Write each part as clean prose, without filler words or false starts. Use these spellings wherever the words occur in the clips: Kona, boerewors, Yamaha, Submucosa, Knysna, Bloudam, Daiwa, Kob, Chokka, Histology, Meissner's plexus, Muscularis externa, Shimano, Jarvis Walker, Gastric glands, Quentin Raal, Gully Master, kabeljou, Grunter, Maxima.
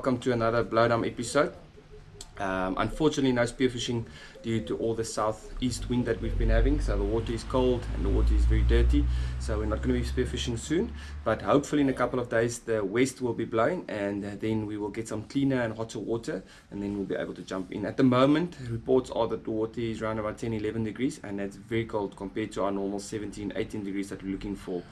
welcome to another Bloudam episode. Unfortunately no spearfishing due to all the southeast wind that we've been having, so the water is cold and the water is very dirty, so we're not going to be spearfishing soon, but hopefully in a couple of days the west will be blowing and then we will get some cleaner and hotter water and then we'll be able to jump in. At the moment reports are that the water is around about 10-11 degrees and that's very cold compared to our normal 17-18 degrees that we're looking for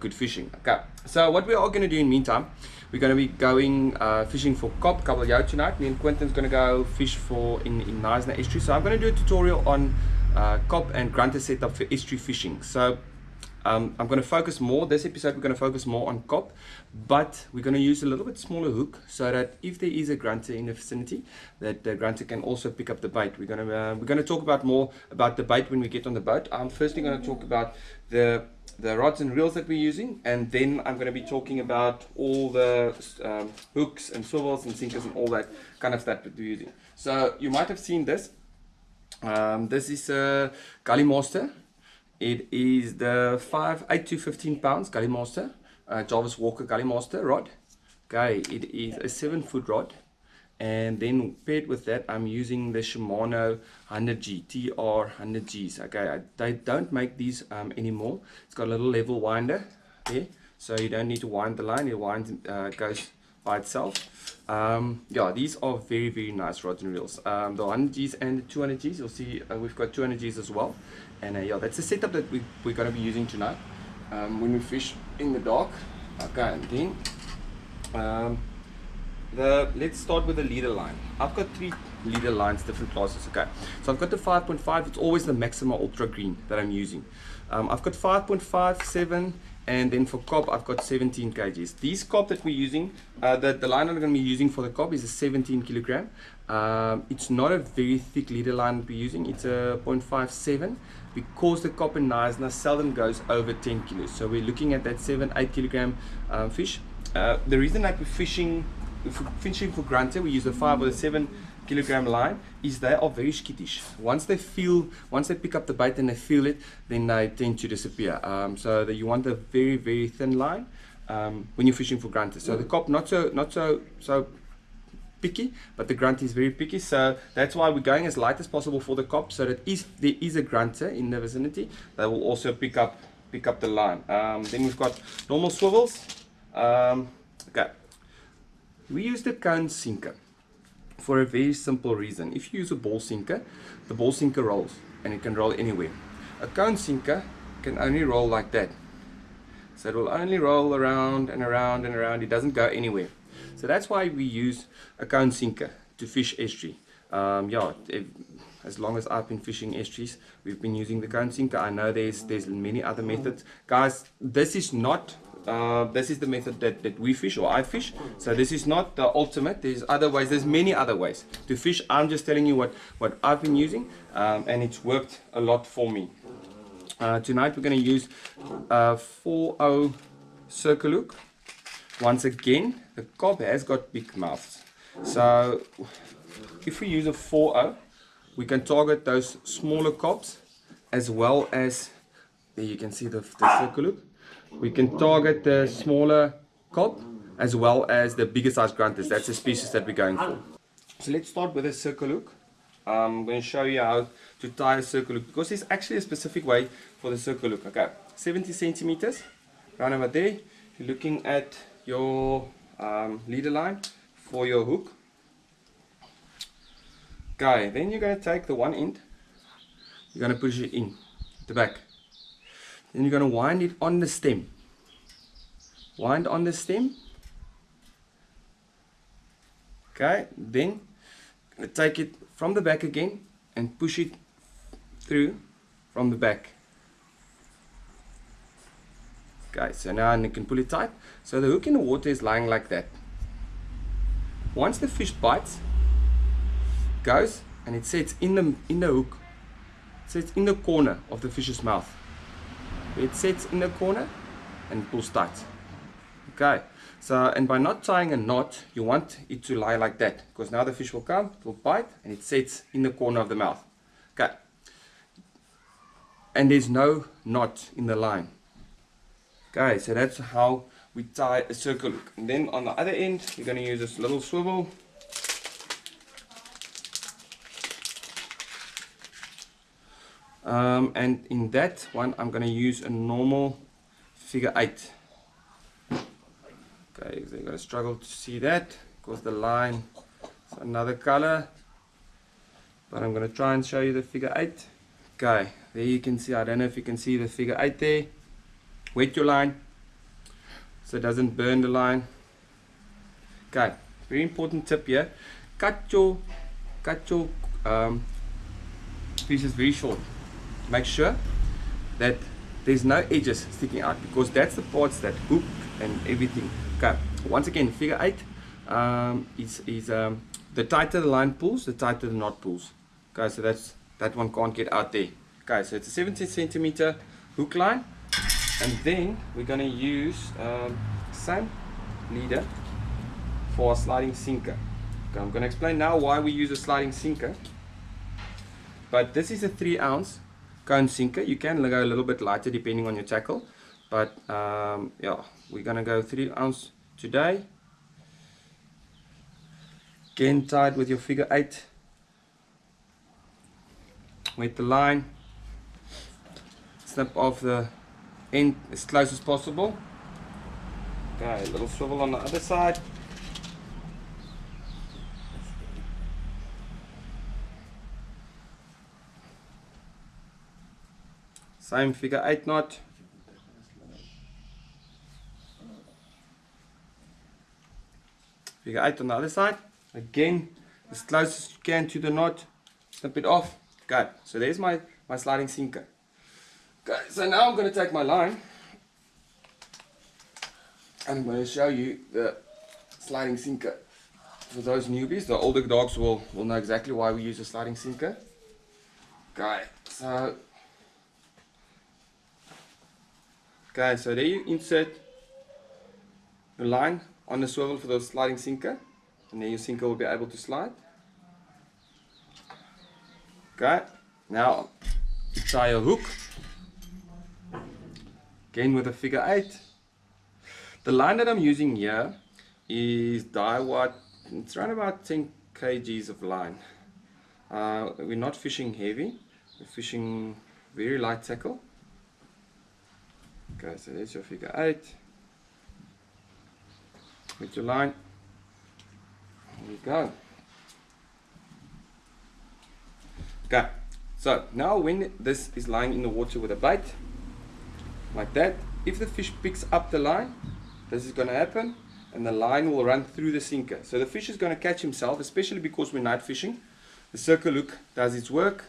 good fishing. Okay, so what we are going to do in the meantime, we're going to be going fishing for Kob kabeljou tonight. Me and Quentin's going to go fish for in Knysna estuary. So I'm going to do a tutorial on Kob and Grunter setup for estuary fishing. So I'm going to focus more, this episode we're going to focus more on Kob, but we're going to use a little bit smaller hook so that if there is a grunter in the vicinity, that the grunter can also pick up the bait. We're going to talk about more about the bait when we get on the boat. I'm firstly going to talk about the rods and reels that we're using, and then I'm going to be talking about all the hooks and swivels and sinkers and all that kind of stuff that we're using. So you might have seen this. This is a Gully Master. It is the 5.8 to 15 pounds Gully Master, Jarvis Walker Gully Master rod. Okay, it is a 7-foot rod, and then paired with that I'm using the Shimano 100G, TR 100Gs. Okay, they don't make these anymore. It's got a little level winder there, so you don't need to wind the line, it winds, goes by itself. Yeah, these are very, very nice rods and reels. The 100Gs and the 200Gs, you'll see we've got 200Gs as well. And yeah, that's the setup that we're going to be using tonight when we fish in the dark. Okay, and then let's start with the leader line. I've got 3 leader lines, different classes. Okay, so I've got the 5.5, it's always the Maxima Ultra Green that I'm using. I've got 5.5, 7, and then for Kob I've got 17 kgs. These Kob that we're using, the line I'm going to be using for the Kob is a 17 kilogram. It's not a very thick leader line that we're using, it's a 0.57, because the Kob in Knysna seldom goes over 10 kilos. So we're looking at that 7-8 kilogram fish. The reason that we're fishing for grunter, we use a 5 or a 7 kilogram line, is they are very skittish. Once they pick up the bait and they feel it, then they tend to disappear. So that you want a very, very thin line when you're fishing for grunter. So the Kob not so picky, but the grunter is very picky, so that's why we're going as light as possible for the Kob, so that if there is a grunter in the vicinity, they will also pick up the line. Then we've got normal swivels. Okay, we use the cone sinker for a very simple reason. If you use a ball sinker, the ball sinker rolls and it can roll anywhere. A cone sinker can only roll like that, so it will only roll around and around and around, it doesn't go anywhere. So that's why we use a cone sinker to fish estuary. Yeah, as long as I've been fishing estuaries, we've been using the cone sinker. I know there's many other methods. Guys, this is not this is the method that we fish, or I fish, so this is not the ultimate. There's other ways, there's many other ways to fish. I'm just telling you what I've been using, and it's worked a lot for me. Tonight we're going to use 4.0 circle hook. Once again, the Kob has got big mouths, so if we use a 4.0, we can target those smaller Kobs, as well as, there you can see the circle hook. We can target the smaller Kob as well as the bigger size grunters. That's the species that we're going for. So let's start with a circle hook. I'm going to show you how to tie a circle hook, because there's actually a specific way for the circle hook. Okay, 70 centimeters, right over there. You're looking at your leader line for your hook. Okay, then you're going to take the one end, you're going to push it in the back. Then you're going to wind it on the stem. Wind on the stem. Okay, then you're going to take it from the back again and push it through from the back. Okay, so now you can pull it tight. So the hook in the water is lying like that. Once the fish bites, it goes and it sits in the hook. It sits in the corner of the fish's mouth. It sits in the corner and pulls tight. Okay, so, and by not tying a knot, you want it to lie like that, because now the fish will come, it will bite, and it sits in the corner of the mouth. Okay, and there's no knot in the line. Okay, so that's how we tie a circle hook. And then on the other end, we're going to use this little swivel. And in that one, I'm going to use a normal figure 8. Okay, they're going to struggle to see that because the line is another color. But I'm going to try and show you the figure 8. Okay, there you can see, I don't know if you can see the figure 8 there. Wet your line so it doesn't burn the line. Okay, very important tip here. Cut your pieces very short. Make sure that there's no edges sticking out, because that's the parts that hook and everything. Okay, once again, figure 8 is the tighter the line pulls, the tighter the knot pulls. Okay, so that's that one can't get out there. Okay, so it's a 17 cm hook line, and then we're going to use same leader for a sliding sinker. Okay, I'm going to explain now why we use a sliding sinker. But this is a 3 ounce cone sinker. You can go a little bit lighter depending on your tackle, but yeah, we're gonna go 3 ounce today. Again, tie it with your figure 8. Wet the line, snip off the end as close as possible. Okay, a little swivel on the other side. Same figure 8 knot. Figure 8 on the other side. Again, as close as you can to the knot. Snip it off. Okay, so there's my sliding sinker. Okay, so now I'm going to take my line and I'm going to show you the sliding sinker. For those newbies, the older dogs will know exactly why we use a sliding sinker. Okay, so. Okay, so there you insert your line on the swivel for the sliding sinker, and then your sinker will be able to slide. Okay, now you tie your hook, again with a figure 8. The line that I'm using here is Daiwa, it's around about 10 kgs of line. We're not fishing heavy, we're fishing very light tackle. Okay, so there's your figure 8 with your line. There you go. Okay, so now when this is lying in the water with a bait like that, if the fish picks up the line, this is going to happen and the line will run through the sinker. So the fish is going to catch himself, especially because we're night fishing. The circle hook does its work.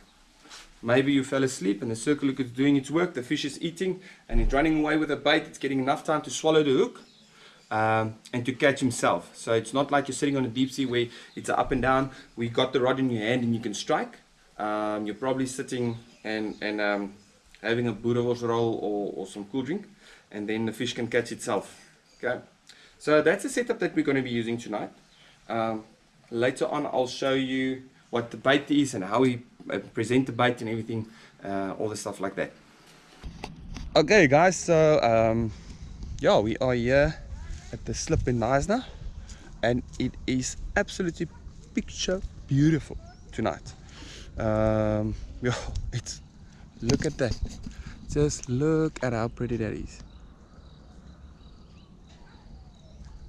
Maybe you fell asleep and the circle hook is doing its work, the fish is eating and it's running away with a bait, it's getting enough time to swallow the hook and to catch himself. So it's not like you're sitting on a deep sea where it's up and down, we got the rod in your hand and you can strike. You're probably sitting and having a boerewors roll or some cool drink, and then the fish can catch itself. Okay, so that's the setup that we're going to be using tonight. Later on I'll show you what the bait is and how we present the bait and everything, all the stuff like that. Okay guys, so yeah, we are here at the slip in Knysna and it is absolutely picture beautiful tonight. Yeah, it's, look at that, just look at how pretty that is.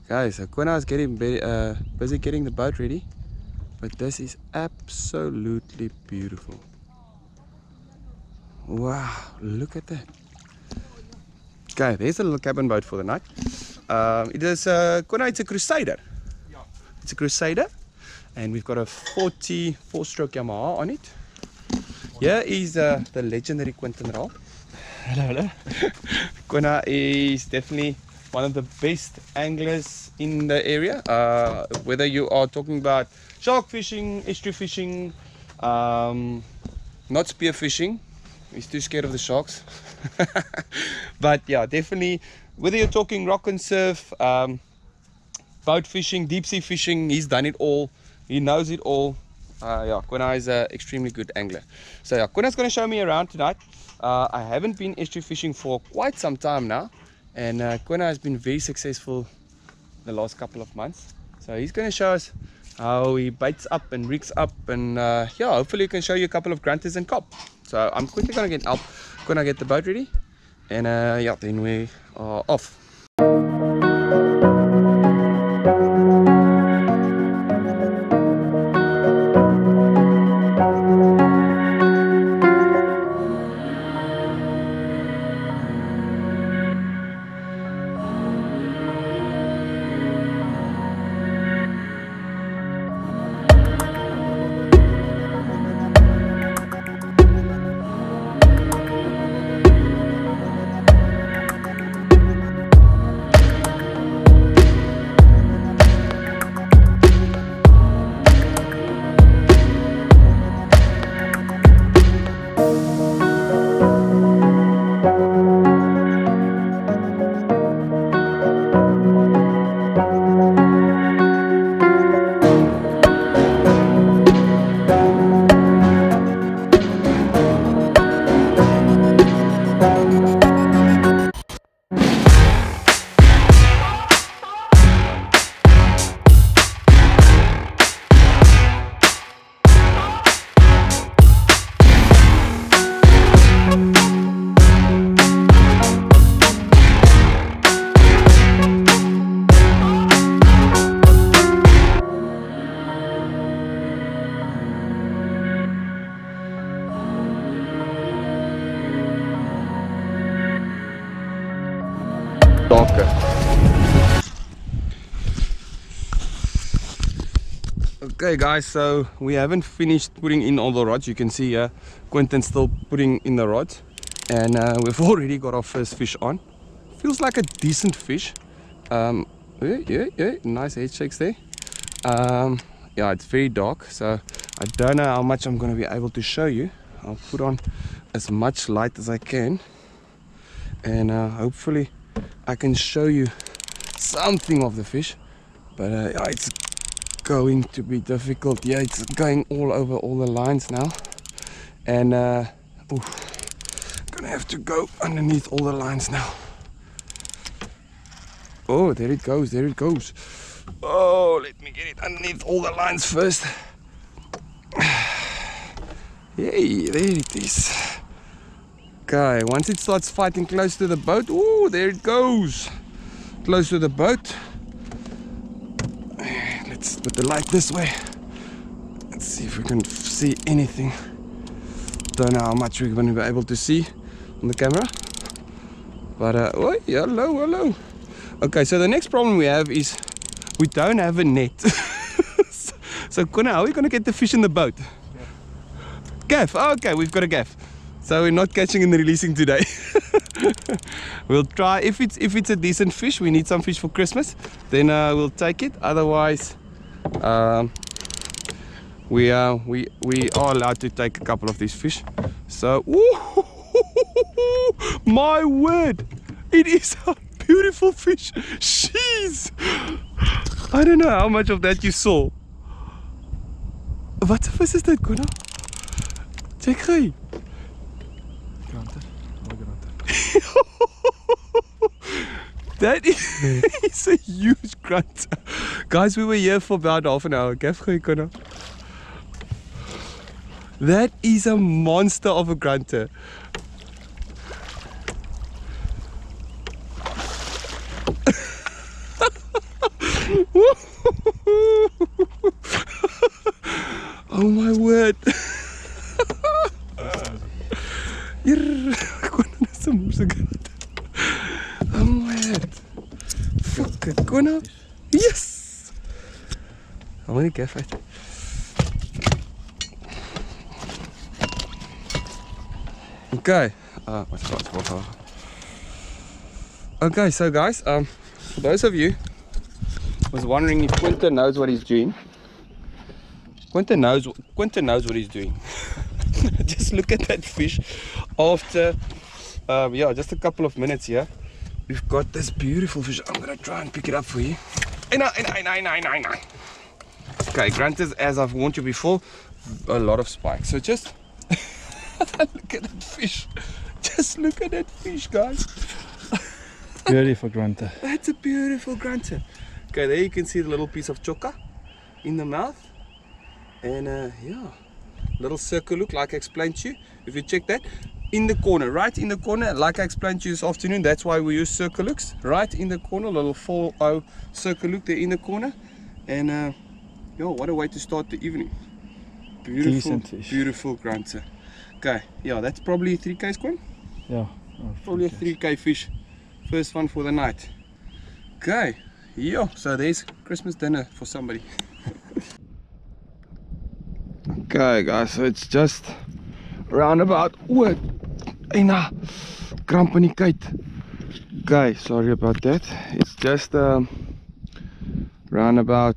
Okay, so Kona is getting busy getting the boat ready. But this is absolutely beautiful. Wow, look at that. Okay, there's a little cabin boat for the night. It is a, Kona, it's a Crusader. Yeah. It's a Crusader. And we've got a 44-stroke Yamaha on it. Here is the legendary Quentin Raal. Hello, hello. Kona is definitely one of the best anglers in the area. Whether you are talking about shark fishing, estuary fishing, not spear fishing, he's too scared of the sharks. But yeah, definitely, whether you're talking rock and surf, boat fishing, deep sea fishing, he's done it all, he knows it all. Yeah, Kona is an extremely good angler. So yeah, Kona's going to show me around tonight. I haven't been estuary fishing for quite some time now. And Kona has been very successful the last couple of months. So he's going to show us how he bites up and rigs up, and yeah, hopefully he can show you a couple of grunters and Kob. So I'm quickly going to get up, going to get the boat ready, and yeah, then we are off. Okay guys, so we haven't finished putting in all the rods. You can see here Quentin's still putting in the rods, and we've already got our first fish on. Feels like a decent fish. Nice head shakes there. Yeah, it's very dark, so I don't know how much I'm going to be able to show you. I'll put on as much light as I can, and hopefully I can show you something of the fish, but yeah, it's going to be difficult. Yeah, it's going all over all the lines now, and gonna have to go underneath all the lines now. Oh, there it goes, there it goes. Oh, let me get it underneath all the lines first. Yay, there it is. Okay, once it starts fighting close to the boat, oh, there it goes, close to the boat. Let's put the light this way. Let's see if we can see anything. Don't know how much we're going to be able to see on the camera, but oh, hello, hello. Okay, so the next problem we have is we don't have a net. So Kona, how are we going to get the fish in the boat? Gaff. Okay, we've got a gaff. So we're not catching and releasing today. We'll try, if it's a decent fish, we need some fish for Christmas, then we'll take it. Otherwise, we are allowed to take a couple of these fish. So, ooh, my word, it is a beautiful fish. Jeez, I don't know how much of that you saw. What fish is that, Kona? Check it. That is a huge grunter. Guys, we were here for about half an hour. That is a monster of a grunter. Oh my word. Kona, yes! I want to get it. Okay, okay, so guys, for those of you who was wondering if Quentin knows what he's doing, Quentin knows what he's doing. Just look at that fish. After yeah, just a couple of minutes here, we've got this beautiful fish. I'm gonna try and pick it up for you. Okay, grunters, as I've warned you before, a lot of spikes. So just look at that fish. Just look at that fish, guys. Beautiful grunter. That's a beautiful grunter. Okay, there you can see the little piece of chokka in the mouth. And yeah, little circle look like I explained to you. If you check that, in the corner, right in the corner, like I explained to you this afternoon, that's why we use circle looks. Right in the corner, little 4-0 circle look there in the corner. And yo, what a way to start the evening. Beautiful, decent-ish, beautiful grunter. Okay, yeah, that's probably a 3K coin. Yeah. Probably a 3K fish. First one for the night. Okay, yeah, so there's Christmas dinner for somebody. Okay guys, so it's just roundabout work in a company kite. Okay, sorry about that. It's just roundabout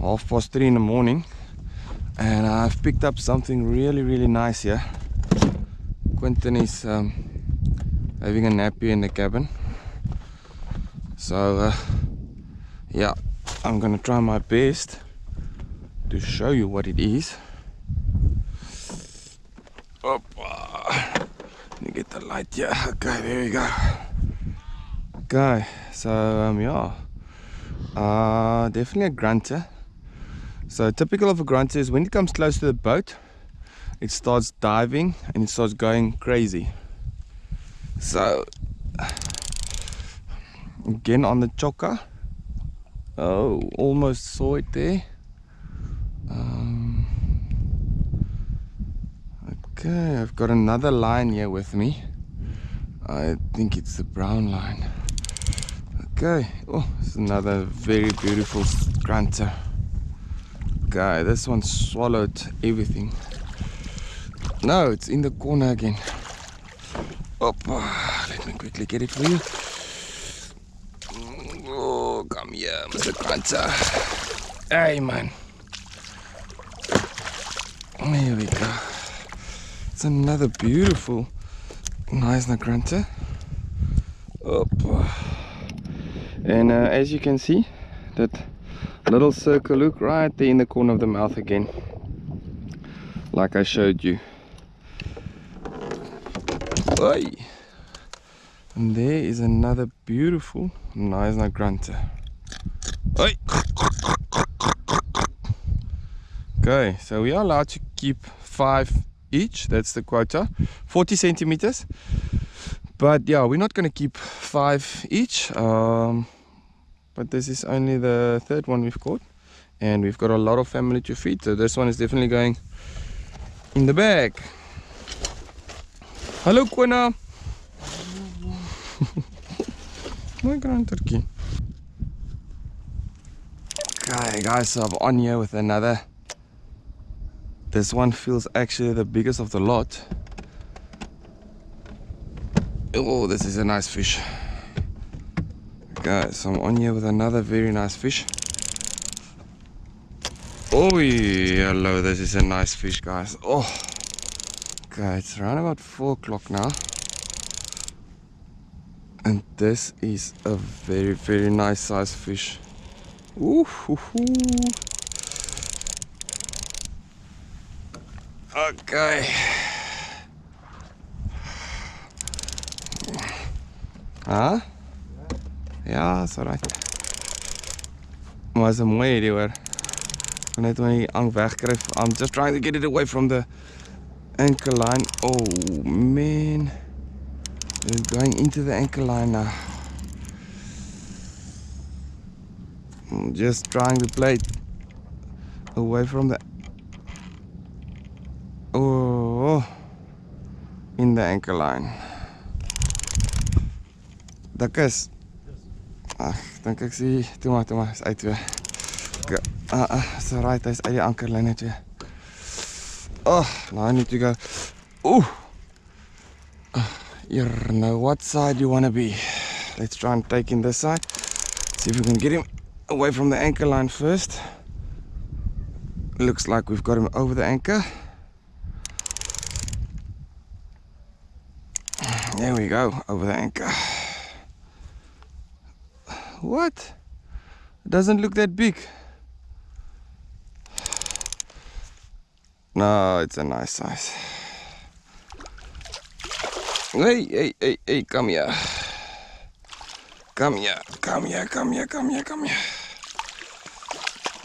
3:30 in the morning, and I've picked up something really nice here. Quentin is having a nap here in the cabin, so yeah, I'm gonna try my best to show you what it is. Let me get the light here. Okay, there we go. Okay, so yeah, definitely a grunter. So typical of a grunter is when it comes close to the boat, it starts diving and it starts going crazy. So again on the chokka. Oh, almost saw it there. Okay, I've got another line here with me. I think it's the brown line. Okay, oh, it's another very beautiful grunter. Okay, this one swallowed everything. No, it's in the corner again. Up, let me quickly get it for you. Oh, come here, Mr. Grunter. Hey, man. Here we go. It's another beautiful Knysna grunter. Up. And as you can see, that little circle look right there in the corner of the mouth again, like I showed you. And there is another beautiful Knysna grunter. Okay, so we are allowed to keep 5 each. That's the quota, 40 centimeters. But yeah, we're not going to keep 5 each. But this is only the 3rd one we've caught, and we've got a lot of family to feed, so this one is definitely going in the bag. Hello, Kona. My grand turkey. Okay guys, so I'm on here with another. This one feels actually the biggest of the lot. Oh, this is a nice fish. Okay, so I'm on here with another very nice fish. Oh, hello, this is a nice fish, guys. Oh, okay, it's around about 4 o'clock now, and this is a very nice size fish. Ooh, hoo, hoo. Okay, huh? Yeah, it's alright. Was hom mooi hierdie hoor. Net my ang wegkry. I'm just trying to get it away from the anchor line. Oh man, it's going into the anchor line now. I'm just trying to play it away from the. Oh, in the anchor line. Dakus. Ach, dink ek sien, toe maar, is uit weer. It's alright, hy's uit die ankerlyn net weer. Oh, now I need to go. Oh! Here, now what side do you want to be? Let's try and take in this side. See if we can get him away from the anchor line first. Looks like we've got him over the anchor. There we go, over the anchor. What? It doesn't look that big. No, it's a nice size. Hey, come here. Come here, come here, come here, come here, come here.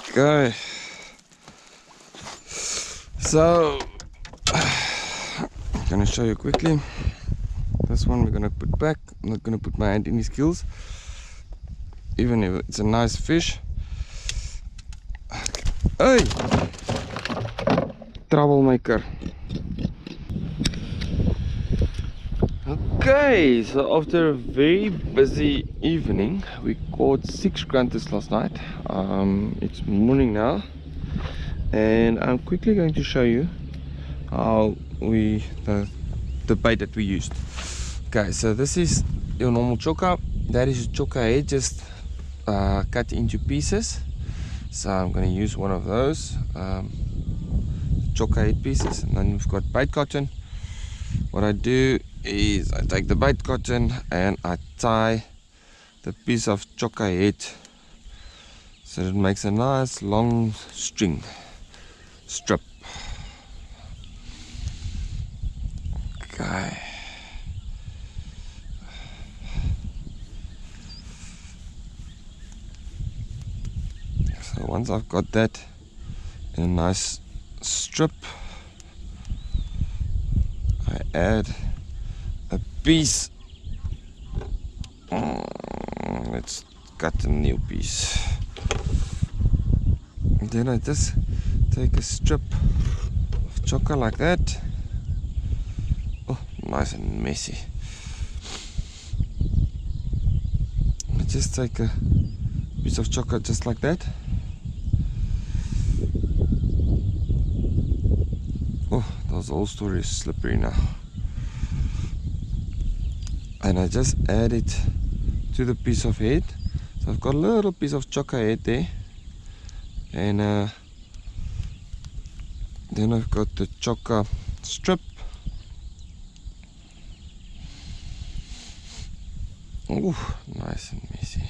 Okay. So, I'm gonna show you quickly. This one we're gonna put back. I'm not gonna put my hand in his gills, even if it's a nice fish. Hey! Troublemaker. Okay, so after a very busy evening, we caught 6 grunters last night. It's morning now, and I'm quickly going to show you how we the bait that we used. Okay, so this is your normal chokka. That is chokka head, just cut into pieces. So I'm going to use one of those chokka head pieces, and then we've got bait cotton. What I do is I take the bait cotton and I tie the piece of chokka head so it makes a nice long string strip. Okay. So once I've got that in a nice strip, I add a piece. Let's cut a new piece. And then I just take a strip of chokka like that. Oh, nice and messy. I just take a piece of chokka just like that. Oh, those old stories slippery now. And I just add it to the piece of head. So I've got a little piece of chokka head there, and then I've got the chokka strip. Oh, nice and messy.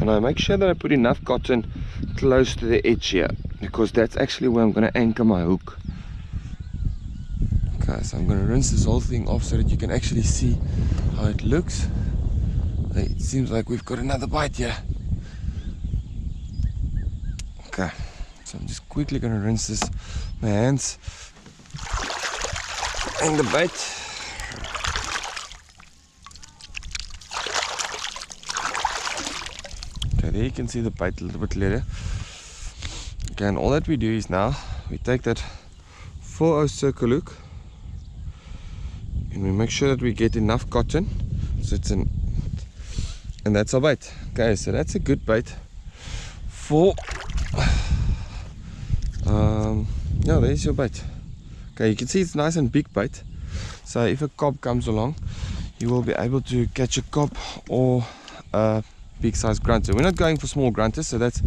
And I make sure that I put enough cotton close to the edge here, because that's actually where I'm going to anchor my hook. Okay, so I'm going to rinse this whole thing off so that you can actually see how it looks. It seems like we've got another bite here. Okay, so I'm just quickly going to rinse this, my hands and the bait. There you can see the bait a little bit later. Okay, and all that we do is now we take that 4/0 circle hook and we make sure that we get enough cotton so it's in, and that's our bait. Okay, so that's a good bait for yeah, there's your bait. Okay, you can see it's nice and big bait, so if a cob comes along you will be able to catch a cob or big size grunter. We're not going for small grunters, so that's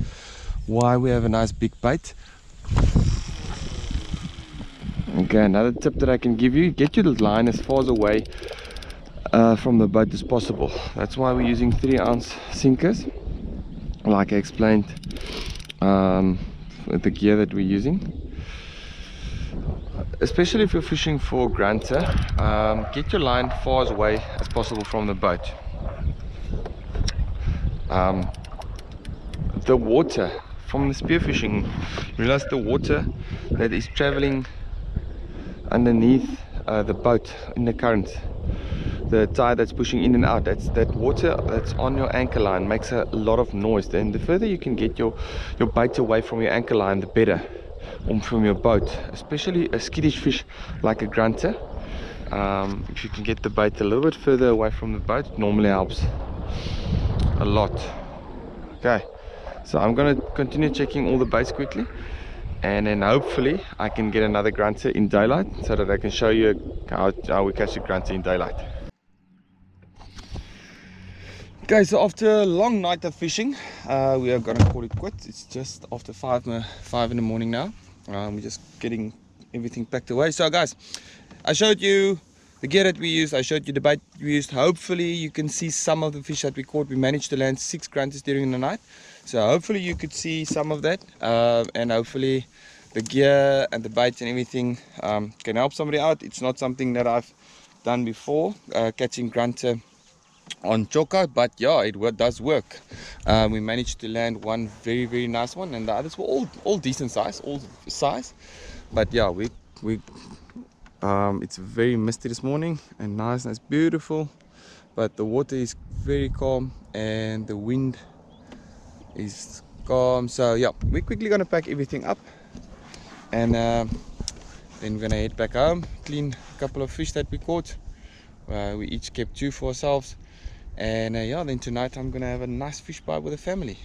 why we have a nice big bait. Okay, another tip that I can give you, get your line as far away from the boat as possible. That's why we're using 3-ounce sinkers, like I explained, with the gear that we're using. Especially if you're fishing for grunter, get your line far away as possible from the boat. The water from the spearfishing, realize the water that is traveling underneath the boat in the current, the tide that's pushing in and out, that water that's on your anchor line makes a lot of noise. Then the further you can get your bait away from your anchor line, the better, from your boat, especially a skittish fish like a grunter. If you can get the bait a little bit further away from the boat, it normally helps a lot. Okay, so I'm going to continue checking all the baits quickly, and then hopefully I can get another grunter in daylight so that I can show you how we catch a grunter in daylight. Okay, so after a long night of fishing, we are going to call it quits. It's just after 5 in the morning now. We're just getting everything packed away. So guys, I showed you the gear that we used, I showed you the bait we used. Hopefully you can see some of the fish that we caught. We managed to land 6 grunters during the night, so hopefully you could see some of that, and hopefully the gear and the baits and everything can help somebody out. It's not something that I've done before, catching grunter on Chokka, but yeah, it does work. We managed to land one very, very nice one, and the others were all decent size, but yeah, it's very misty this morning and nice, and it's beautiful, but the water is very calm and the wind is calm. So yeah, we're quickly gonna pack everything up, and then we're gonna head back home, clean a couple of fish that we caught. We each kept 2 for ourselves. And yeah, then tonight I'm gonna have a nice fish pie with the family.